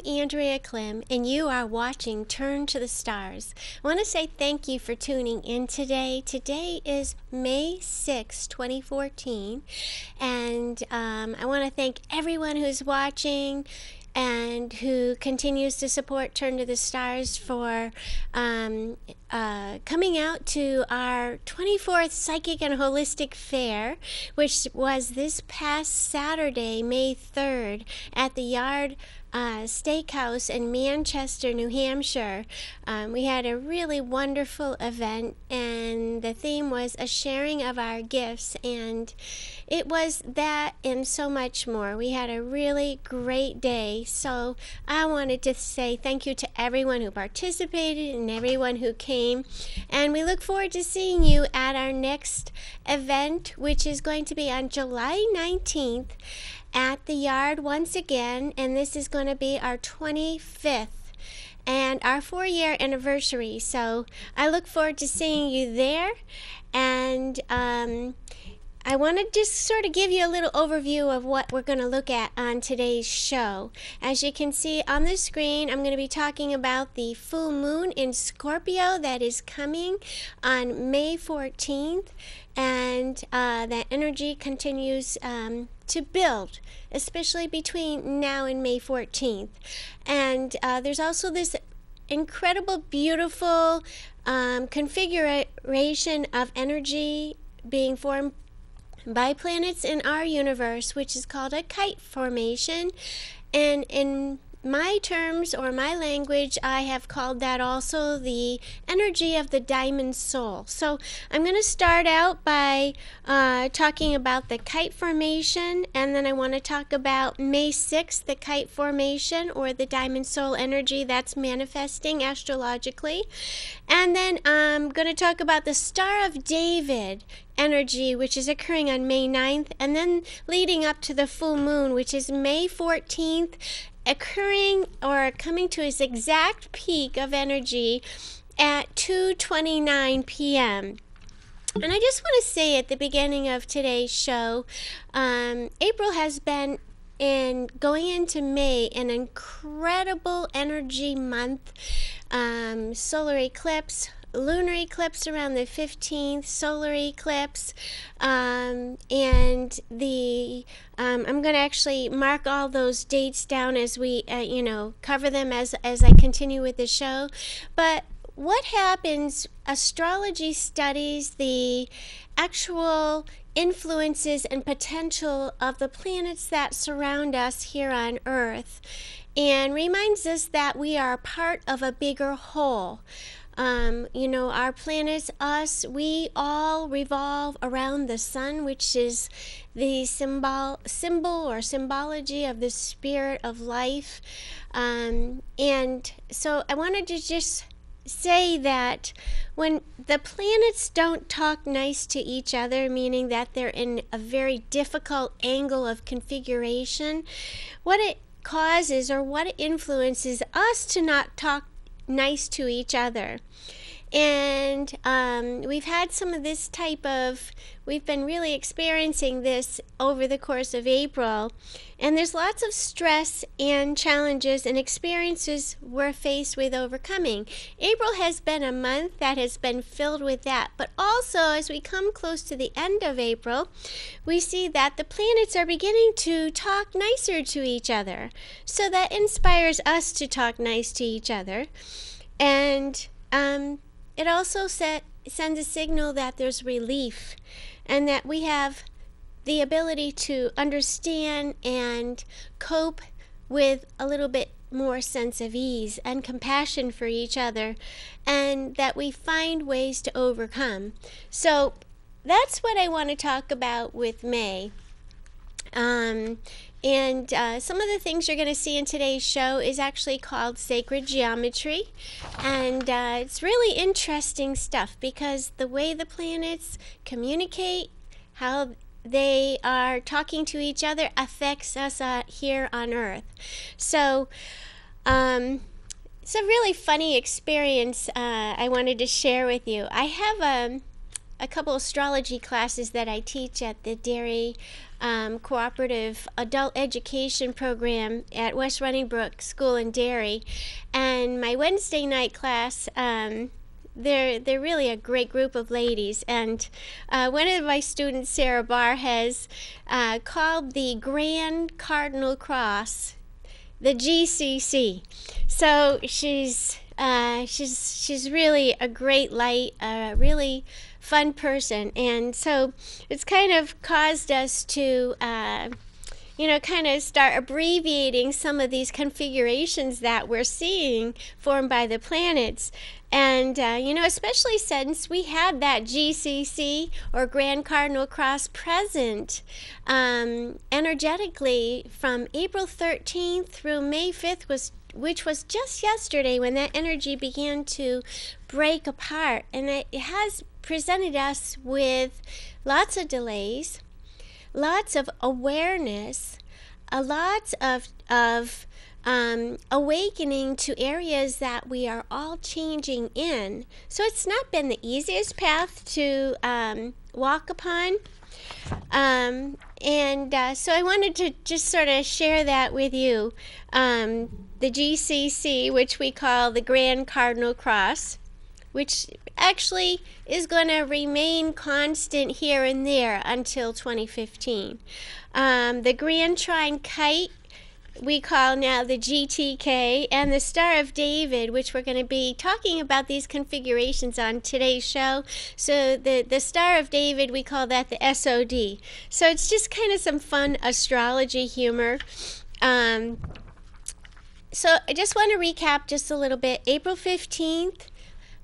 I'm Andrea Klim, and you are watching Turn to the Stars. I want to say thank you for tuning in today. Today is May 6, 2014, and I want to thank everyone who's watching and who continues to support Turn to the Stars for coming out to our 24th Psychic and Holistic Fair, which was this past Saturday, May 3rd, at the Yard Steakhouse in Manchester, New Hampshire. We had a really wonderful event, and the theme was a sharing of our gifts, and it was that and so much more. We had a really great day, so I wanted to say thank you to everyone who participated and everyone who came, and we look forward to seeing you at our next event, which is going to be on July 19th at the Yard once again, and this is going to be our 25th and our 4-year anniversary. So I look forward to seeing you there, and I want to just sort of give you a little overview of what we're going to look at on today's show. As you can see on the screen, I'm going to be talking about the full moon in Scorpio that is coming on May 14th, and that energy continues to build, especially between now and May 14th. And there's also this incredible, beautiful configuration of energy being formed by planets in our universe, which is called a kite formation, and in my terms or my language, I have called that also the energy of the Diamond Soul. So I'm going to start out by talking about the kite formation, and then I want to talk about May 6th, the kite formation or the Diamond Soul energy that's manifesting astrologically. And then I'm going to talk about the Star of David energy, which is occurring on May 9th, and then leading up to the full moon, which is May 14th, occurring or coming to its exact peak of energy at 2:29 p.m. And I just want to say at the beginning of today's show, April has been, and going into May, an incredible energy month. Solar eclipse, lunar eclipse around the 15th, solar eclipse, and the I'm going to actually mark all those dates down as we you know, cover them as I continue with the show. But what happens, astrology studies the actual influences and potential of the planets that surround us here on Earth, and reminds us that we are part of a bigger whole. You know, our planets, us, we all revolve around the sun, which is the symbol or symbology of the spirit of life. And so I wanted to just say that when the planets don't talk nice to each other, meaning that they're in a very difficult angle of configuration, what it causes or what influences us to not talk nice to each other. And we've had some of this type of, we've been really experiencing this over the course of April, and there's lots of stress and challenges and experiences we're faced with overcoming. April has been a month that has been filled with that, but also as we come close to the end of April, we see that the planets are beginning to talk nicer to each other, so that inspires us to talk nice to each other. And it also sends a signal that there's relief, and that we have the ability to understand and cope with a little bit more sense of ease and compassion for each other, and that we find ways to overcome. So that's what I want to talk about with May. And some of the things you're going to see in today's show is actually called sacred geometry, and it's really interesting stuff, because the way the planets communicate, how they are talking to each other, affects us here on Earth. So it's a really funny experience I wanted to share with you. I have a couple astrology classes that I teach at the Derry Cooperative Adult Education Program at West Running Brook School in Derry. And my Wednesday night class, they're really a great group of ladies, and one of my students, Sarah Barr, has called the Grand Cardinal Cross the GCC. So she's really a great light, a really fun person, and so it's kind of caused us to you know, kind of start abbreviating some of these configurations that we're seeing formed by the planets. And, you know, especially since we had that GCC or Grand Cardinal Cross present energetically from April 13th through May 5th, which was just yesterday when that energy began to break apart. And it has presented us with lots of delays, lots of awareness, a lot of awakening to areas that we are all changing in. So it's not been the easiest path to walk upon. So I wanted to just sort of share that with you, the GCC, which we call the Grand Cardinal Cross, which actually is going to remain constant here and there until 2015. The Grand Trine Kite we call now the GTK, and the Star of David, which we're going to be talking about these configurations on today's show. So the Star of David, we call that the SOD. So it's just kind of some fun astrology humor. So I just want to recap just a little bit. April 15th,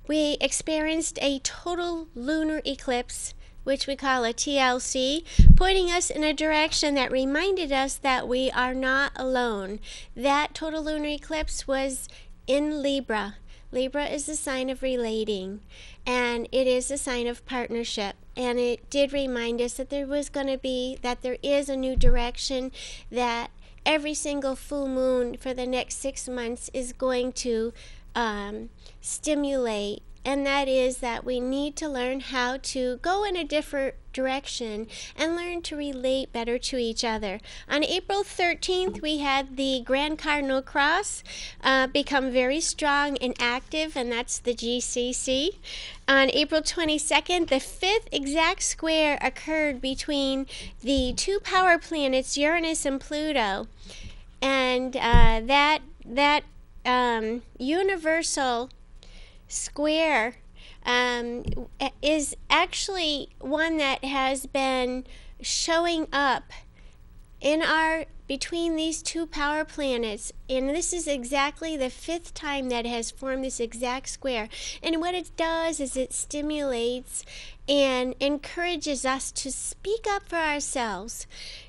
we experienced a total lunar eclipse, which we call a TLC, pointing us in a direction that reminded us that we are not alone. That total lunar eclipse was in Libra. Libra is the sign of relating, and it is a sign of partnership. And it did remind us that there is a new direction, that every single full moon for the next 6 months is going to stimulate, and that is that we need to learn how to go in a different direction and learn to relate better to each other. On April 13th, we had the Grand Cardinal Cross become very strong and active, and that's the GCC. On April 22nd, the fifth exact square occurred between the two power planets, Uranus and Pluto, and that universal square is actually one that has been showing up in between these two power planets, and this is exactly the fifth time that has formed this exact square. And what it does is it stimulates and encourages us to speak up for ourselves,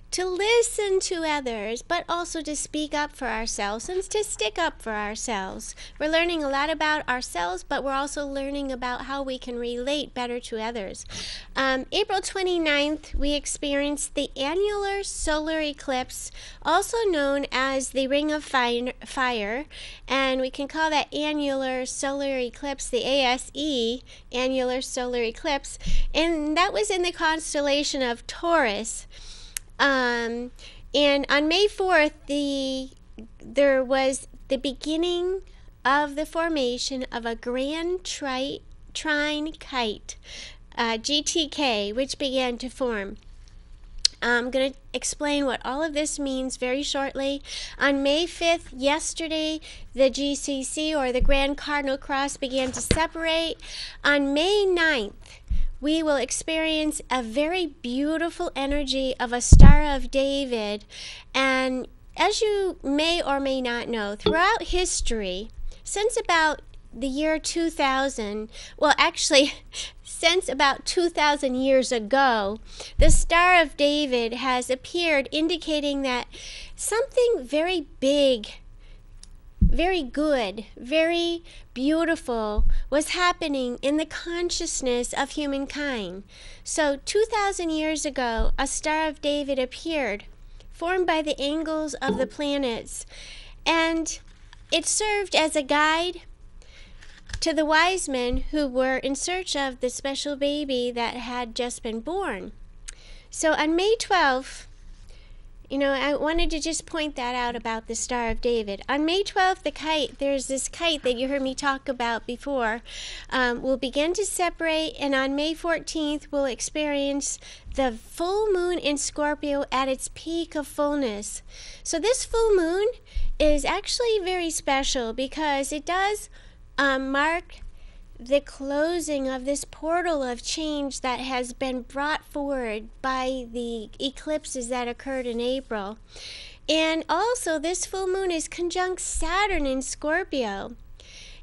to listen to others, but also to speak up for ourselves and to stick up for ourselves. We're learning a lot about ourselves, but we're also learning about how we can relate better to others. April 29th, we experienced the annular solar eclipse, also known as the Ring of Fire, and we can call that annular solar eclipse the ASE, annular solar eclipse, and that was in the constellation of Taurus. And on May 4th, there was the beginning of the formation of a Grand Trine Kite, GTK, which began to form. I'm going to explain what all of this means very shortly. On May 5th, yesterday, the GCC, or the Grand Cardinal Cross, began to separate. On May 9th, we will experience a very beautiful energy of a Star of David. And as you may or may not know, throughout history, since about the year 2000, well, actually, since about 2,000 years ago, the Star of David has appeared, indicating that something very big, very good, very beautiful was happening in the consciousness of humankind. So 2,000 years ago, a Star of David appeared, formed by the angles of the planets, and it served as a guide to the wise men who were in search of the special baby that had just been born. So on May 12th, you know, I wanted to just point that out about the Star of David. On May 12th, the kite, there's this kite that you heard me talk about before, will begin to separate, and on May 14th, we'll experience the full moon in Scorpio at its peak of fullness. So this full moon is actually very special because it does mark the closing of this portal of change that has been brought forward by the eclipses that occurred in April. And also this full moon is conjunct Saturn in Scorpio.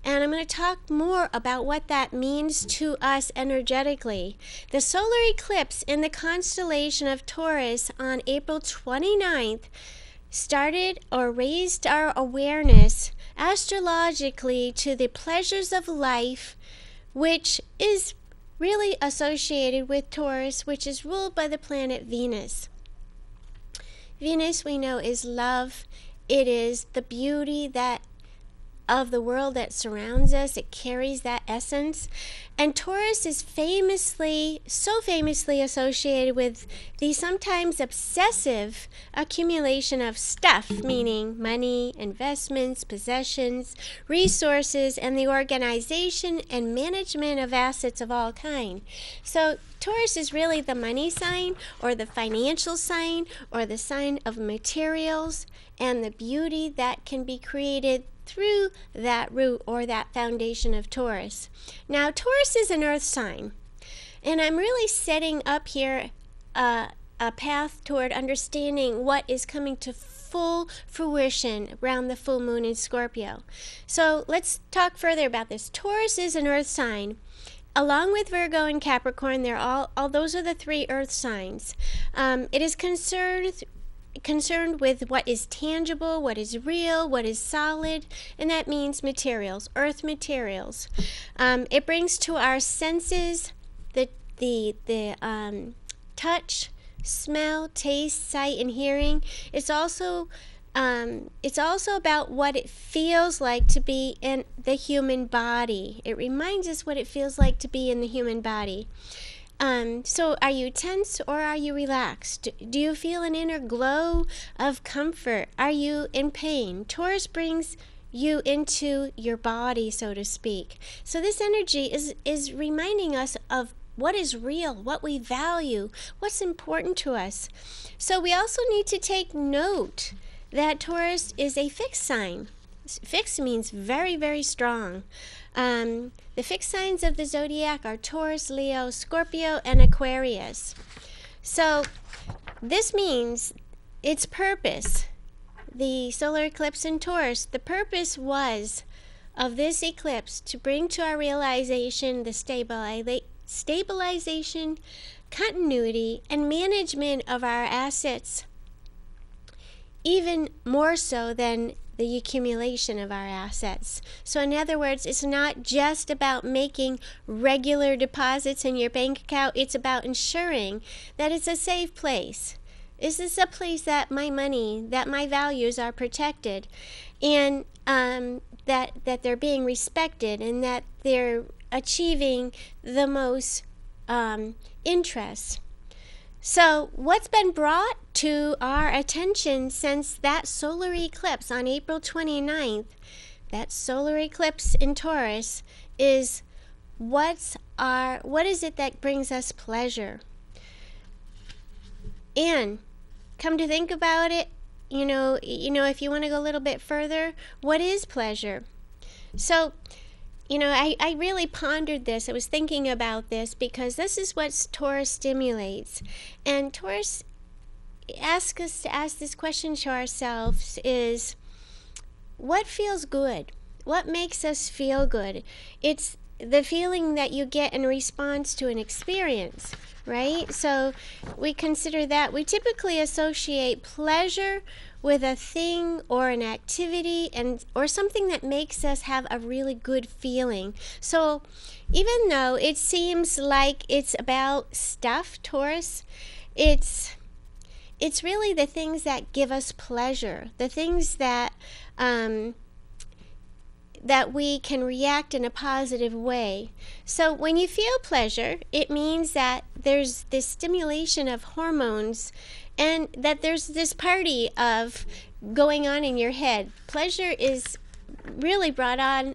And I'm going to talk more about what that means to us energetically. The solar eclipse in the constellation of Taurus on April 29th started or raised our awareness astrologically to the pleasures of life, which is really associated with Taurus, which is ruled by the planet Venus. Venus, we know, is love. It is the beauty that of the world that surrounds us. It carries that essence. And Taurus is so famously associated with the sometimes obsessive accumulation of stuff, meaning money, investments, possessions, resources, and the organization and management of assets of all kind. So Taurus is really the money sign, or the financial sign, or the sign of materials and the beauty that can be created through that root or that foundation of Taurus. Now, Taurus is an earth sign, and I'm really setting up here a path toward understanding what is coming to full fruition around the full moon in Scorpio. So let's talk further about this. Taurus is an earth sign. Along with Virgo and Capricorn, they're all those are the three earth signs. It is concerned with what is tangible, what is real, what is solid, and that means materials, earth materials. It brings to our senses the touch, smell, taste, sight, and hearing. It's also about what it feels like to be in the human body. It reminds us what it feels like to be in the human body. So are you tense or are you relaxed? Do you feel an inner glow of comfort? Are you in pain? Taurus brings you into your body, so to speak. So this energy is reminding us of what is real, what we value, what's important to us. So we also need to take note that Taurus is a fixed sign. Fixed means very, very strong. The fixed signs of the zodiac are Taurus, Leo, Scorpio, and Aquarius. So this means its purpose, the solar eclipse in Taurus, the purpose was of this eclipse to bring to our realization the stabilization, continuity, and management of our assets, even more so than the accumulation of our assets. So in other words, it's not just about making regular deposits in your bank account, it's about ensuring that it's a safe place. Is this a place that my money, that my values are protected, and that they're being respected, and that they're achieving the most interest. So what's been brought to our attention since that solar eclipse on April 29th, that solar eclipse in Taurus, is what is it that brings us pleasure? And come to think about it, you know, if you want to go a little bit further, what is pleasure? So, you know, I really pondered this. I was thinking about this because this is what Taurus stimulates. And Taurus asks us to ask this question to ourselves is, what feels good? What makes us feel good? It's the feeling that you get in response to an experience, right? So we consider that. We typically associate pleasure with a thing or an activity or something that makes us have a really good feeling. So even though it seems like it's about stuff, Taurus, it's really the things that give us pleasure, the things that that we can react in a positive way. So when you feel pleasure, it means that there's this stimulation of hormones and that there's this party of going on in your head. Pleasure is really brought on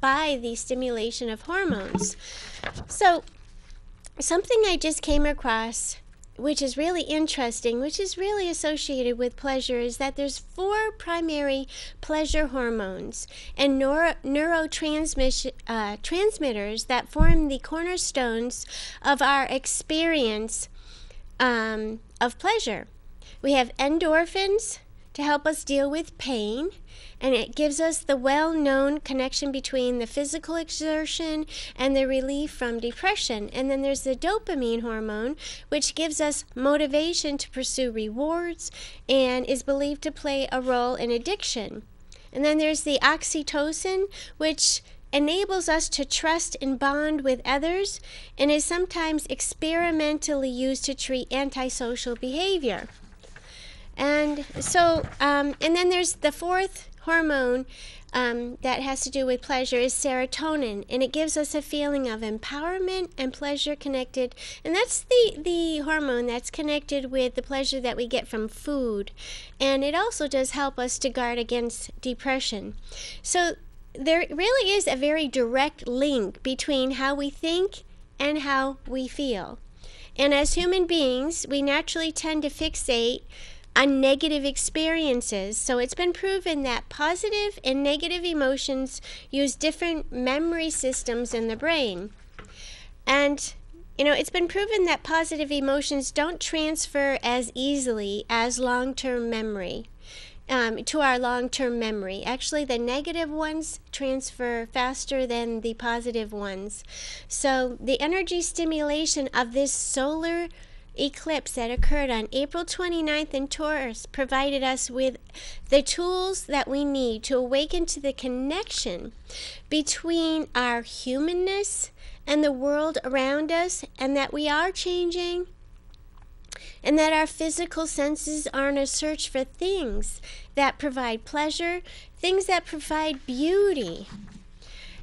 by the stimulation of hormones. So something I just came across, which is really interesting, which is really associated with pleasure, is that there's 4 primary pleasure hormones and neurotransmitters that form the cornerstones of our experience of pleasure. We have endorphins to help us deal with pain, and it gives us the well-known connection between the physical exertion and the relief from depression. And then there's the dopamine hormone, which gives us motivation to pursue rewards and is believed to play a role in addiction. And then there's the oxytocin, which enables us to trust and bond with others and is sometimes experimentally used to treat antisocial behavior. And so, and then there's the 4th hormone that has to do with pleasure is serotonin, and it gives us a feeling of empowerment and pleasure connected, and that's the hormone that's connected with the pleasure that we get from food, and it also does help us to guard against depression. So there really is a very direct link between how we think and how we feel. And as human beings, we naturally tend to fixate on negative experiences. So it's been proven that positive and negative emotions use different memory systems in the brain. And, you know, it's been proven that positive emotions don't transfer as easily as long-term memory, to our long-term memory. Actually, the negative ones transfer faster than the positive ones. So the energy stimulation of this solar eclipse that occurred on April 29th in Taurus provided us with the tools that we need to awaken to the connection between our humanness and the world around us, and that we are changing, and that our physical senses are on a search for things that provide pleasure, things that provide beauty.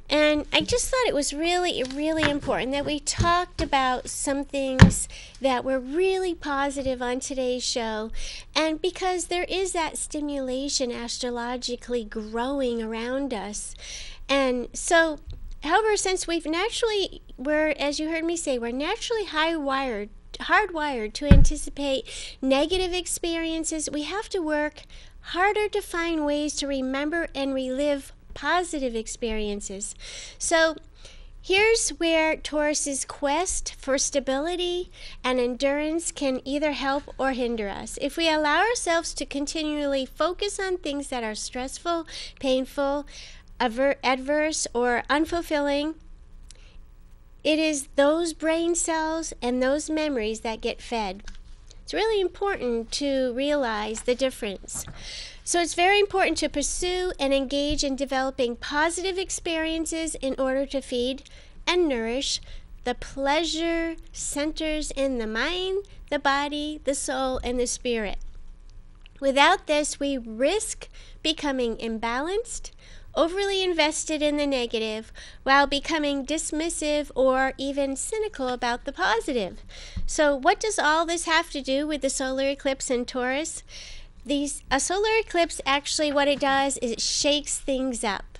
And I just thought it was really, really important that we talked about some things that were really positive on today's show. And because there is that stimulation astrologically growing around us. And so, however, since we've naturally, as you heard me say, we're naturally hardwired to anticipate negative experiences, we have to work harder to find ways to remember and relive positive experiences. So here's where Taurus's quest for stability and endurance can either help or hinder us. If we allow ourselves to continually focus on things that are stressful, painful, adverse, or unfulfilling, it is those brain cells and those memories that get fed. It's really important to realize the difference. So it's very important to pursue and engage in developing positive experiences in order to feed and nourish the pleasure centers in the mind, the body, the soul, and the spirit. Without this, we risk becoming imbalanced, overly invested in the negative, while becoming dismissive or even cynical about the positive. So what does all this have to do with the solar eclipse in Taurus? A solar eclipse, actually what it does is it shakes things up.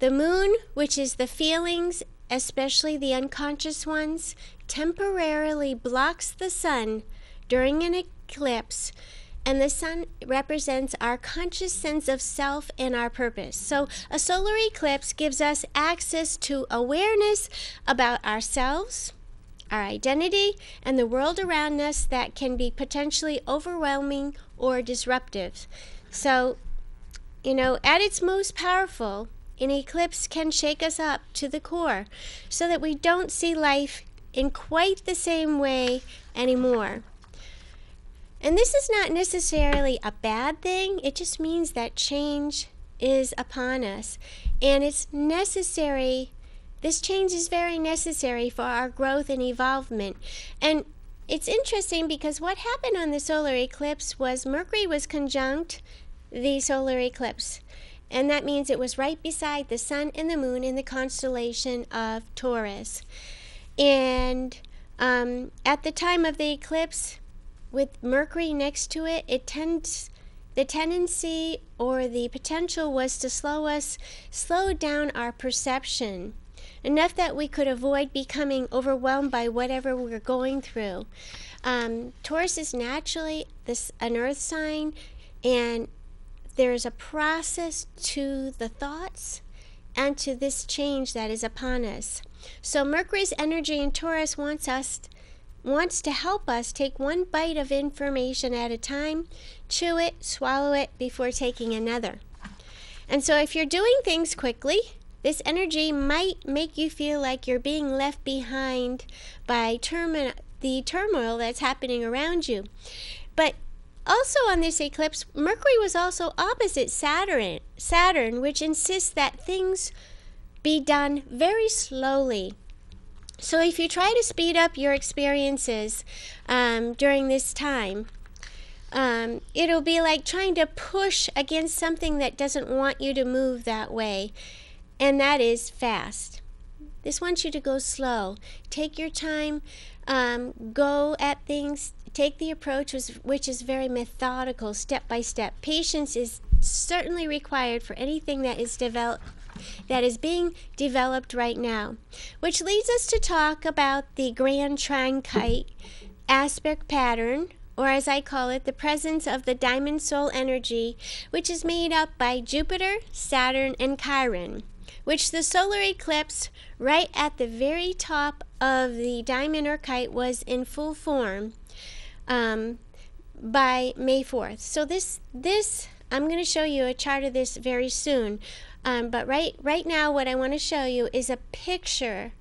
The moon, which is the feelings, especially the unconscious ones, temporarily blocks the sun during an eclipse, and the sun represents our conscious sense of self and our purpose. So a solar eclipse gives us access to awareness about ourselves, our identity, and the world around us that can be potentially overwhelming or disruptive. So, you know, at its most powerful, an eclipse can shake us up to the core so that we don't see life in quite the same way anymore. And this is not necessarily a bad thing. It just means that change is upon us, and it's necessary. This change is very necessary for our growth and evolvement. And it's interesting because what happened on the solar eclipse was Mercury was conjunct the solar eclipse. and that means it was right beside the sun and the moon in the constellation of Taurus. And at the time of the eclipse, with Mercury next to it, the tendency or the potential was to slow down our perception, enough that we could avoid becoming overwhelmed by whatever we're going through. Taurus is naturally an earth sign, and there's a process to the thoughts and to this change that is upon us. So Mercury's energy in Taurus wants to help us take one bite of information at a time, chew it, swallow it before taking another. And so if you're doing things quickly, this energy might make you feel like you're being left behind by the turmoil that's happening around you. But also on this eclipse, Mercury was also opposite Saturn, which insists that things be done very slowly. So if you try to speed up your experiences during this time, it'll be like trying to push against something that doesn't want you to move that way, and that is fast. This wants you to go slow. Take your time, go at things, take the approach which is very methodical, step by step. Patience is certainly required for anything that is being developed right now, which leads us to talk about the grand trine kite aspect pattern, or as I call it, the presence of the diamond soul energy, which is made up by Jupiter, Saturn, and Chiron, which the solar eclipse right at the very top of the diamond or kite was in full form by May 4th. So this I'm going to show you a chart of this very soon. But right now, what I want to show you is a picture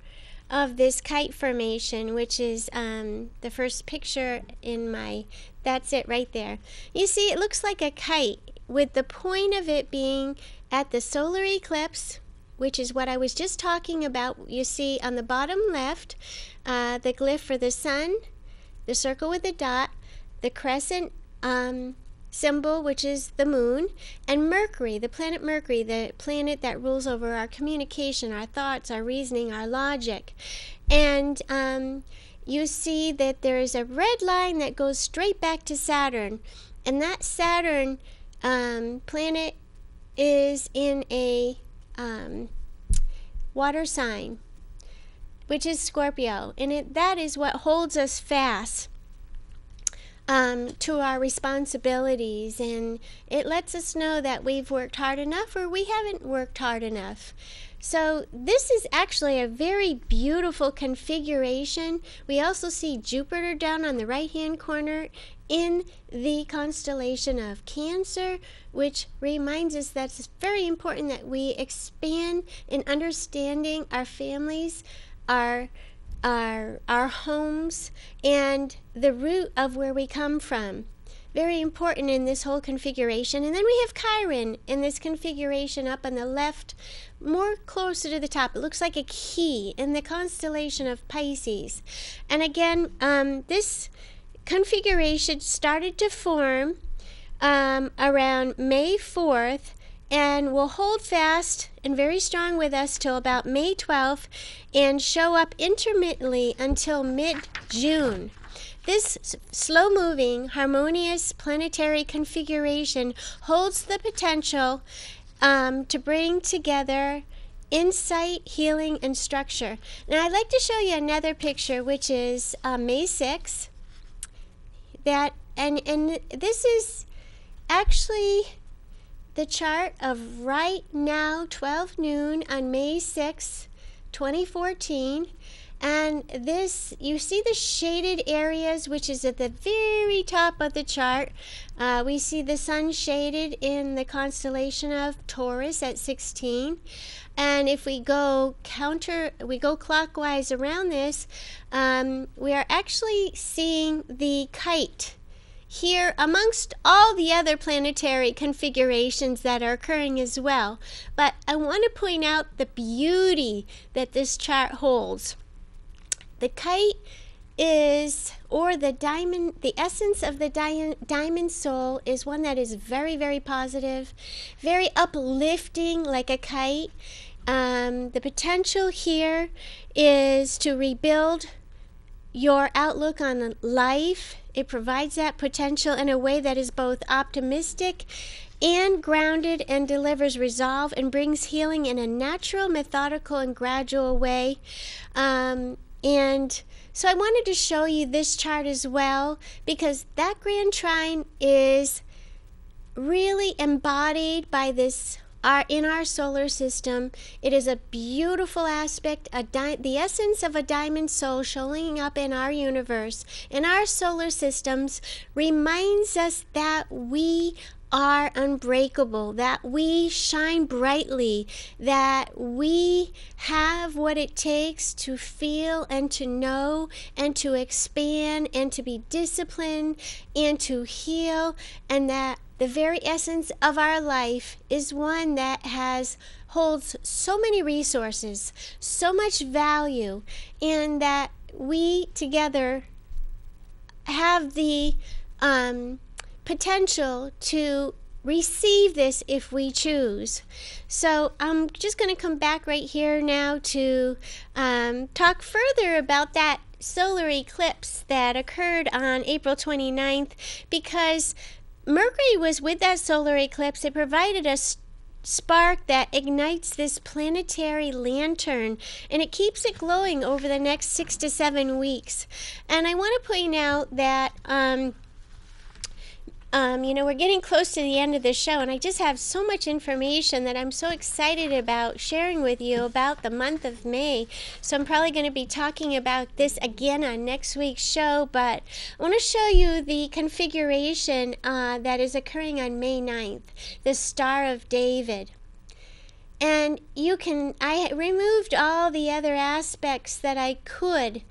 of this kite formation, which is the first picture in my, that's it right there. You see, it looks like a kite, with the point of it being at the solar eclipse, which is what I was just talking about. You see on the bottom left, the glyph for the sun, the circle with the dot, the crescent, symbol, which is the moon, and Mercury, the planet that rules over our communication, our thoughts, our reasoning, our logic. And you see that there is a red line that goes straight back to Saturn, and that Saturn planet is in a water sign, which is Scorpio, and that is what holds us fast to our responsibilities, and it lets us know that we've worked hard enough or we haven't worked hard enough. So this is actually a very beautiful configuration. We also see Jupiter down on the right hand corner in the constellation of Cancer, which reminds us that it's very important that we expand in understanding our families, our homes, and the root of where we come from. Very important in this whole configuration. And then we have Chiron in this configuration up on the left, more closer to the top. It looks like a key in the constellation of Pisces. And again, this configuration started to form around May 4th and will hold fast and very strong with us till about May 12th and show up intermittently until mid-June. This slow-moving, harmonious planetary configuration holds the potential to bring together insight, healing, and structure. Now I'd like to show you another picture, which is May 6th. And this is actually the chart of right now, 12 noon on May 6, 2014. And this, you see the shaded areas, which is at the very top of the chart. We see the sun shaded in the constellation of Taurus at 16. And if we go clockwise around this, we are actually seeing the kite here amongst all the other planetary configurations that are occurring as well. But I want to point out the beauty that this chart holds. The kite is, or the diamond, the essence of the diamond soul is one that is very, very positive, very uplifting, like a kite. The potential here is to rebuild your outlook on life. It provides that potential in a way that is both optimistic and grounded, and delivers resolve and brings healing in a natural, methodical, and gradual way. And so I wanted to show you this chart as well, because that grand trine is really embodied by this in our solar system. It is a beautiful aspect, the essence of a diamond soul showing up in our universe, in our solar systems, reminds us that we are unbreakable, that we shine brightly, that we have what it takes to feel and to know and to expand and to be disciplined and to heal, and that the very essence of our life is one that holds so many resources, so much value, and that we together have the potential to receive this if we choose. So I'm just going to come back right here now to talk further about that solar eclipse that occurred on April 29th, because Mercury was with that solar eclipse. It provided a spark that ignites this planetary lantern, and it keeps it glowing over the next 6 to 7 weeks. And I want to point out that you know, we're getting close to the end of the show, and I just have so much information that I'm so excited about sharing with you about the month of May. So I'm probably going to be talking about this again on next week's show, but I want to show you the configuration that is occurring on May 9th, the Star of David. And you can, I removed all the other aspects that I could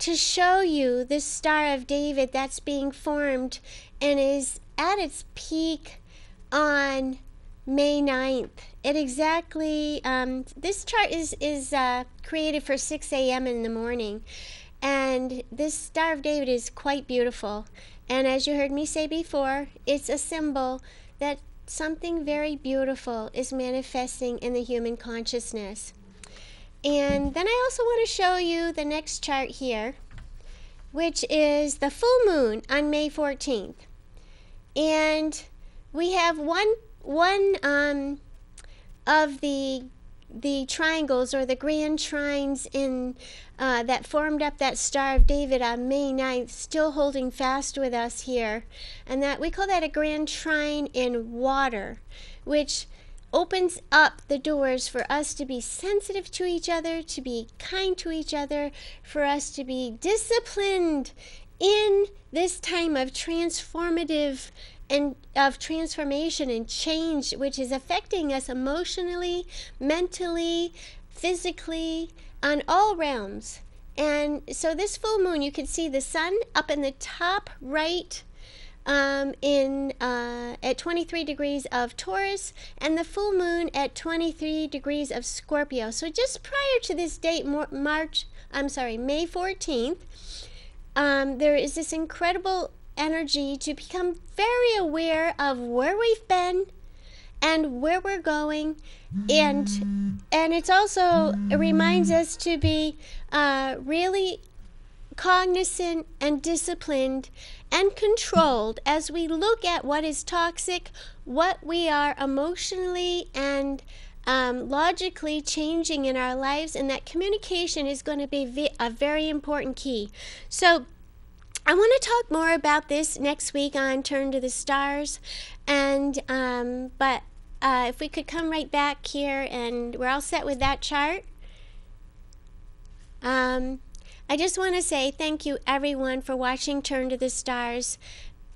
to show you this Star of David that's being formed and is at its peak on May 9th. It exactly, this chart is created for 6 a.m. in the morning, and this Star of David is quite beautiful. And as you heard me say before, it's a symbol that something very beautiful is manifesting in the human consciousness. And then I also want to show you the next chart here, which is the full moon on May 14th. And we have one of the triangles, or the grand trines in that formed up that Star of David on May 9th, still holding fast with us here. And that we call that a grand trine in water, which opens up the doors for us to be sensitive to each other, to be kind to each other, for us to be disciplined in this time of transformation and change, which is affecting us emotionally, mentally, physically, on all realms. And so this full moon, you can see the sun up in the top right at 23 degrees of Taurus, and the full moon at 23 degrees of Scorpio. So just prior to this date, May 14th, there is this incredible energy to become very aware of where we've been and where we're going, and it's also, it reminds us to be really cognizant and disciplined and controlled as we look at what is toxic, what we are emotionally and logically changing in our lives, and that communication is going to be a very important key. So I want to talk more about this next week on Turn to the Stars, and but if we could come right back here, and we're all set with that chart. I just want to say thank you everyone for watching Turn to the Stars.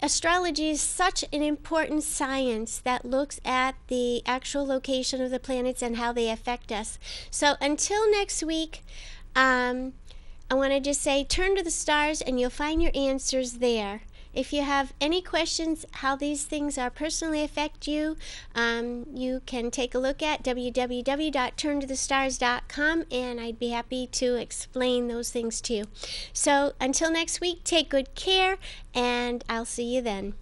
Astrology is such an important science that looks at the actual location of the planets and how they affect us. So until next week, I want to just say turn to the stars and you'll find your answers there. If you have any questions how these things are personally affect you, you can take a look at www.turntothestars.com, and I'd be happy to explain those things to you. So until next week, take good care, and I'll see you then.